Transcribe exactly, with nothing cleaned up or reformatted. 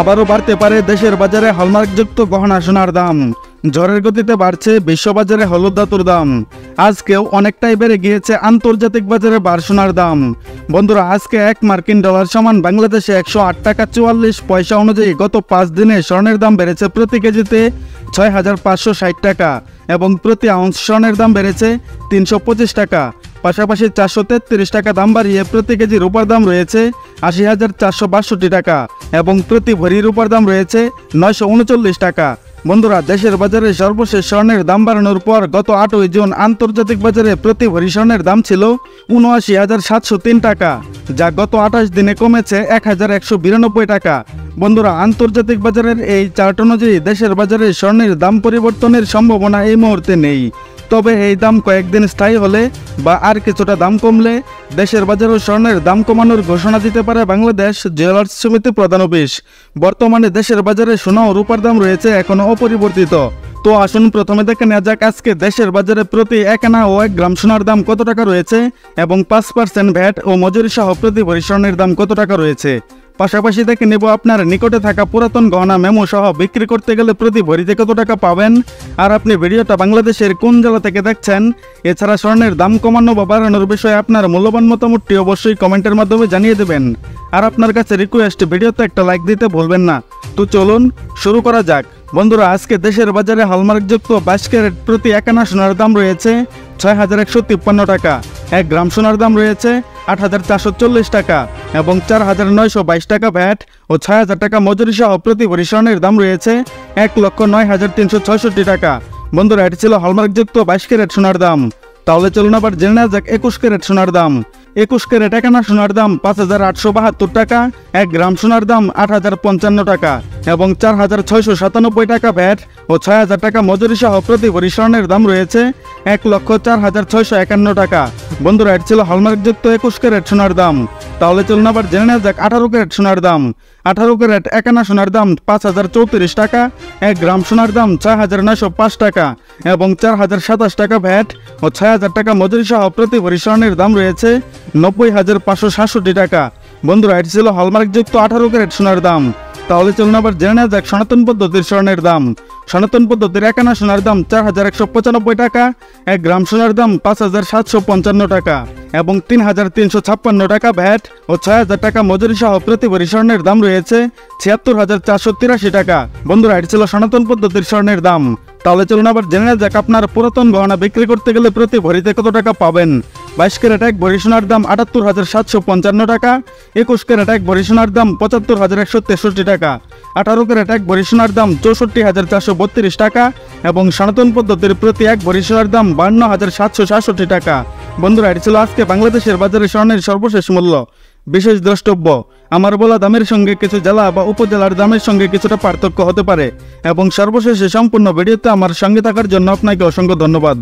আবারও বাড়তে পারে দেশের বাজারে হলমার্কযুক্ত গহনা সোনার দাম। ঝড়ের গতিতে বাড়ছে বিশ্ববাজারে হলুদ ধাতুর দাম। আজকেও অনেকটাই বেড়ে গিয়েছে আন্তর্জাতিক বাজারে বার সোনার দাম। বন্ধুরা, আজকে এক মার্কিন ডলার সমান বাংলাদেশে একশো আট টাকা চুয়াল্লিশ পয়সা অনুযায়ী গত পাঁচ দিনে স্বর্ণের দাম বেড়েছে প্রতি কেজিতে ছয় হাজার পাঁচশো ষাট টাকা এবং প্রতি আউন্স স্বর্ণের দাম বেড়েছে তিনশো পঁচিশ টাকা। পাশাপাশি চারশো তেত্রিশ টাকা দাম বাড়িয়ে প্রতি কেজি রূপার দাম রয়েছে আশি হাজার চারশো বাষট্টি টাকা এবং প্রতি ভরি রূপার দাম রয়েছে নয়শো উনচল্লিশ টাকা। বন্ধুরা, দেশের বাজারে সর্বশেষ স্বর্ণের দাম বাড়ানোর পর গত আটই জুন আন্তর্জাতিক বাজারে প্রতি ভরি স্বর্ণের দাম ছিল উনআশি হাজার সাতশো তিন টাকা, যা গত আঠাশ দিনে কমেছে এক হাজার একশো বিরানব্বই টাকা। বন্ধুরা, আন্তর্জাতিক বাজারের এই চার্ট অনুযায়ী দেশের বাজারে স্বর্ণের দাম পরিবর্তনের সম্ভাবনা এই মুহূর্তে নেই। তবে এই দাম কয়েকদিন স্থায়ী হলে বা আর কিছুটা দাম কমলে দেশের বাজারে স্বর্ণের দাম কমানোর ঘোষণা দিতে পারে বাংলাদেশ জুয়েলার্স সমিতি প্রধান অফিস। বর্তমানে দেশের বাজারে সোনা ও রূপার দাম রয়েছে এখনও অপরিবর্তিত। তো আসুন প্রথমে দেখে নেওয়া যাক আজকে দেশের বাজারে প্রতি এক আনা ও এক গ্রাম সোনার দাম কত টাকা রয়েছে এবং পাঁচ পার্সেন্ট ভ্যাট ও মজুরি সহ প্রতি ভরি স্বর্ণের দাম কত টাকা রয়েছে। পাশাপাশি দেখে নেব আপনার নিকটে থাকা পুরাতন গহনা মেমো সহ বিক্রি করতে গেলে প্রতি ভরিতে কত টাকা পাবেন আর আপনি ভিডিওটা বাংলাদেশের কোন জেলা থেকে দেখছেন। এছাড়া স্বর্ণের দাম কমানো বা বাড়ানোর বিষয়ে আপনার মূল্যবান মতামতটি অবশ্যই কমেন্টের মাধ্যমে জানিয়ে দেবেন। আর আপনার কাছে রিকোয়েস্ট, ভিডিওতে একটা লাইক দিতে ভুলবেন না। তো চলুন শুরু করা যাক। বন্ধুরা, আজকে দেশের বাজারে হলমার্কযুক্ত বাইশ ক্যারেট প্রতি এক আনা সোনার দাম রয়েছে ছয় হাজার একশো তিপ্পান্ন টাকা, এক গ্রাম সোনার দাম রয়েছে আট হাজার চারশো চল্লিশ টাকা এবং চার হাজার নয়শো বাইশ টাকা ভ্যাট ও ছয় হাজার টাকা মজুরি সহ প্রতি ভরি স্বর্ণের দাম রয়েছে এক লক্ষ নয় হাজার তিনশো ছয়ষট্টি টাকা। বন্ধুরা, এটি ছিল হলমার্কযুক্ত বাইশ ক্যারেট সোনার দাম। তাহলে চলুন আবার জেনে নেওয়া যাক একুশ ক্যারেট সোনার দাম। একুশ ক্যারেট এক আনা সোনার দাম পাঁচ হাজার আটশো বাহাত্তর টাকা, এক গ্রাম সোনার দাম আট হাজার পঞ্চান্ন টাকা এবং চার হাজার ছয়শো সাতানব্বই টাকা ভ্যাট ও ছয় হাজার টাকা মজুরি সহ প্রতি ভরি স্বর্ণের দাম রয়েছে এক লক্ষ চার হাজার ছয়শো একান্ন টাকা। বন্ধুরা, এটি ছিল হলমার্কযুক্ত একুশ ক্যারেট সোনার দাম। তাহলে চলুন আবার জেনে নেওয়া যাক আঠারো ক্যারেট সোনার দাম। আঠারো ক্যারেট এক আনা সোনার দাম পাঁচ হাজার চৌত্রিশ টাকা, এক গ্রাম সোনার দাম ছয় হাজার নয়শো পাঁচ টাকা এবং চার হাজার সাতাশ টাকা ভ্যাট ও ছয় হাজার টাকা মজুরি সহ প্রতি ভরি স্বর্ণের দাম রয়েছে নব্বই হাজার পাঁচশো সাতষট্টি টাকা। বন্ধুরা, এটি ছিল হলমার্কযুক্ত আঠারো ক্যারেট সোনার দাম। তাহলে চলুন আবার জেনে নেওয়া যাক সনাতন পদ্ধতির স্বর্ণের দাম। সনাতন পদ্ধতির এক আনা সোনার দাম চার হাজার একশো পঁচানব্বই টাকা, এক গ্রাম সোনার দাম পাঁচ হাজার সাতশো পঞ্চান্ন টাকা এবং তিন হাজার তিনশো ছাপ্পান্ন টাকা ভ্যাট ও ছয় হাজার টাকা মজুরি সহ প্রতি ভরি স্বর্ণের দাম রয়েছে ছিয়াত্তর হাজার চারশো তিরাশি টাকা। বন্ধুরা, এটি ছিল সনাতন পদ্ধতির স্বর্ণের দাম। তাহলে চলুন আবার জেনে নেওয়া যাক আপনার পুরাতন গহনা বিক্রি করতে গেলে প্রতি ভরিতে কত টাকা পাবেন। বাইশ ক্যারেট এক ভরি সোনার দাম আটাত্তর হাজার সাতশো পঞ্চান্ন টাকা, একুশ ক্যারেট এক ভরি সোনার দাম পঁচাত্তর হাজার একশো তেষট্টি টাকা, আঠারো ক্যারেট এক ভরি সোনার দাম চৌষট্টি হাজার চারশো বত্রিশ টাকা এবং সনাতন পদ্ধতির প্রতি এক ভরি সোনার দাম বান্ন হাজার সাতশো সাতষট্টি টাকা। বন্ধুরা, এটি ছিল আজকে বাংলাদেশের বাজারে স্বর্ণের সর্বশেষ মূল্য। বিশেষ দ্রষ্টব্য, আমার বলা দামের সঙ্গে কিছু জেলা বা উপজেলার দামের সঙ্গে কিছুটা পার্থক্য হতে পারে এবং সর্বশেষে সম্পূর্ণ ভিডিওতে আমার সঙ্গে থাকার জন্য আপনাকে অসংখ্য ধন্যবাদ।